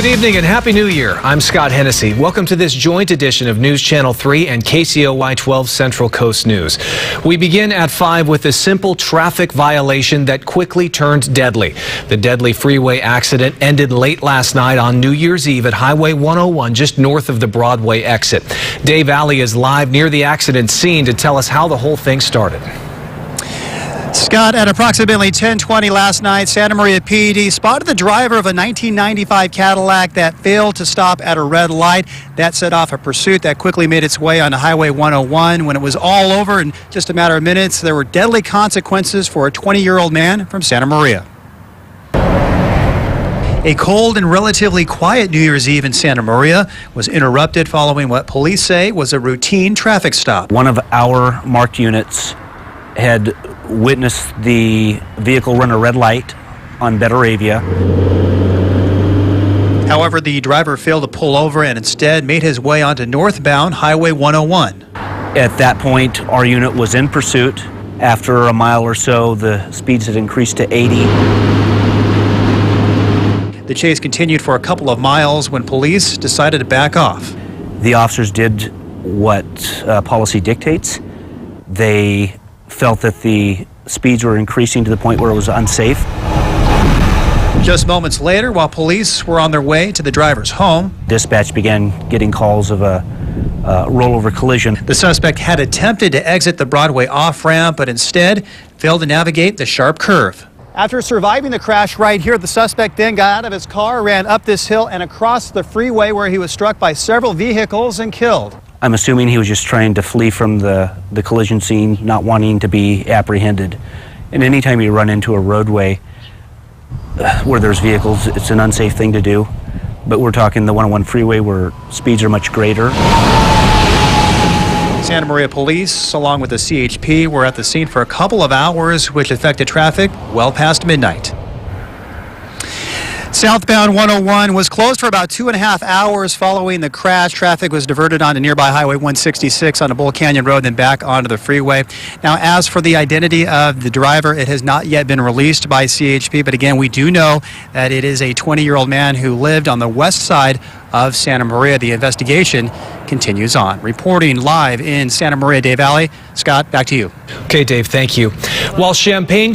Good evening and Happy New Year. I'm Scott Hennessy. Welcome to this joint edition of News Channel 3 and KCOY 12 Central Coast News. We begin at 5 with a simple traffic violation that quickly turned deadly. The deadly freeway accident ended late last night on New Year's Eve at Highway 101 just north of the Broadway exit. Dave Alley is live near the accident scene to tell us how the whole thing started. Scott, at approximately 10:20 last night, Santa Maria PD spotted the driver of a 1995 Cadillac that failed to stop at a red light. That set off a pursuit that quickly made its way onto Highway 101. When it was all over in just a matter of minutes, there were deadly consequences for a 20-year-old man from Santa Maria. A cold and relatively quiet New Year's Eve in Santa Maria was interrupted following what police say was a routine traffic stop. One of our marked units had witnessed the vehicle run a red light on Betteravia. However, the driver failed to pull over and instead made his way onto northbound Highway 101. At that point, our unit was in pursuit. After a mile or so, the speeds had increased to 80. The chase continued for a couple of miles when police decided to back off. The officers did what policy dictates. They felt that the speeds were increasing to the point where it was unsafe. Just moments later, while police were on their way to the driver's home, dispatch began getting calls of a rollover collision. The suspect had attempted to exit the Broadway off-ramp, but instead failed to navigate the sharp curve. After surviving the crash right here, the suspect then got out of his car, ran up this hill and across the freeway where he was struck by several vehicles and killed. I'm assuming he was just trying to flee from the collision scene, not wanting to be apprehended. And anytime you run into a roadway where there's vehicles, it's an unsafe thing to do. But we're talking the 101 freeway where speeds are much greater. Santa Maria police, along with the CHP, were at the scene for a couple of hours, which affected traffic well past midnight. Southbound 101 was closed for about 2.5 hours following the crash. Traffic was diverted onto nearby Highway 166 onto Bull Canyon Road, then back onto the freeway. Now, as for the identity of the driver, it has not yet been released by CHP, but again, we do know that it is a 20-year-old man who lived on the west side of Santa Maria. The investigation continues on. Reporting live in Santa Maria, Dave Valley. Scott, back to you. Okay, Dave, thank you. While Champaign